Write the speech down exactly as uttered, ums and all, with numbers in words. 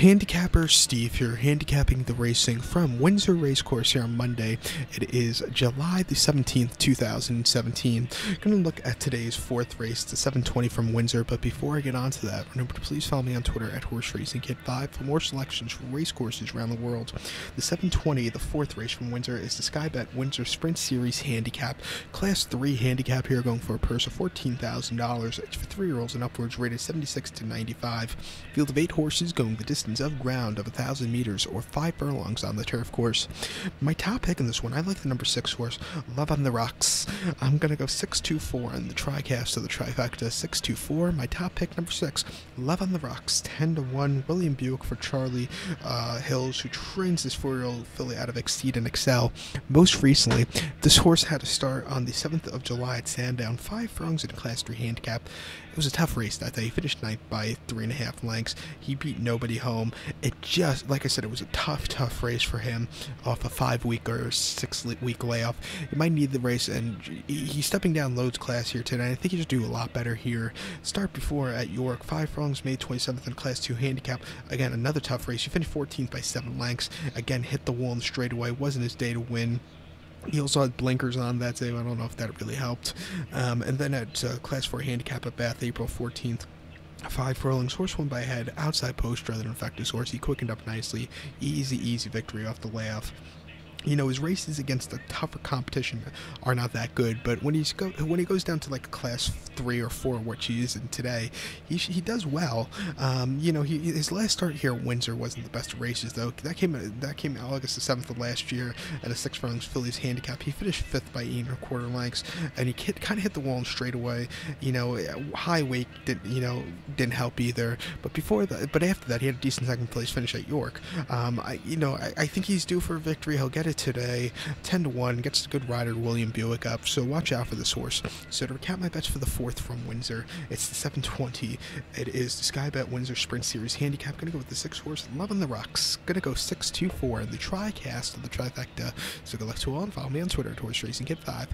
Handicapper Steve here, handicapping the racing from Windsor Racecourse here on Monday. It is July the seventeenth, two thousand seventeen. Going to look at today's fourth race, the seven twenty from Windsor, but before I get on to that, remember to please follow me on Twitter at Horseracing Kid five for more selections from racecourses around the world. The seven twenty, the fourth race from Windsor, is the Sky Bet Windsor Sprint Series Handicap. Class three handicap here, going for a purse of fourteen thousand dollars for three-year-olds and upwards, rated seventy-six to ninety-five. Field of eight horses going the distance of ground of one thousand meters or five furlongs on the turf course. My top pick in this one, I like the number six horse, Love on the Rocks. I'm going to go six two four on the TriCast of the trifecta. six two four, my top pick, number six, Love on the Rocks, ten to one. William Buick for Charlie uh, Hills, who trains this four-year-old filly out of Exceed and Excel. Most recently, this horse had a start on the seventh of July at Sandown, five furlongs in a class three handicap. It was a tough race that day. He finished ninth by three and a half lengths. He beat nobody home. It just, like I said, it was a tough, tough race for him off a five-week or six-week layoff. He might need the race, and he's stepping down loads class here today. I think he just do a lot better here. Start before at York, five furlongs, May twenty-seventh in class two handicap. Again, another tough race. He finished fourteenth by seven lengths. Again, hit the wall and straightaway. Wasn't his day to win. He also had blinkers on that day. I don't know if that really helped. Um, and then at uh, class four handicap at Bath, April fourteenth. Five furlongs, horse won by a head, outside post rather than effective horse. He quickened up nicely. Easy, easy victory off the layoff. You know, his races against the tougher competition are not that good, but when he's go when he goes down to like a class three or four, which he is in today, he he does well. Um, you know, he, his last start here at Windsor wasn't the best of races though. That came that came August the seventh of last year at a six furlongs fillies handicap. He finished fifth by eight and a quarter lengths, and he hit, kind of hit the wall and straight away. You know, high weight didn't you know didn't help either. But before that, but after that, he had a decent second place finish at York. Um, I you know I, I think he's due for a victory. He'll get it today. Ten to one, gets the good rider William Buick up, so watch out for this horse. So to recap my bets for the fourth from Windsor, it's the seven twenty. It is the Sky Bet Windsor Sprint Series Handicap. Gonna go with the six horse, Love on the Rocks. Gonna go six two four in the TriCast of the trifecta. So good luck to all, and follow me on Twitter at Horseracing Kid five.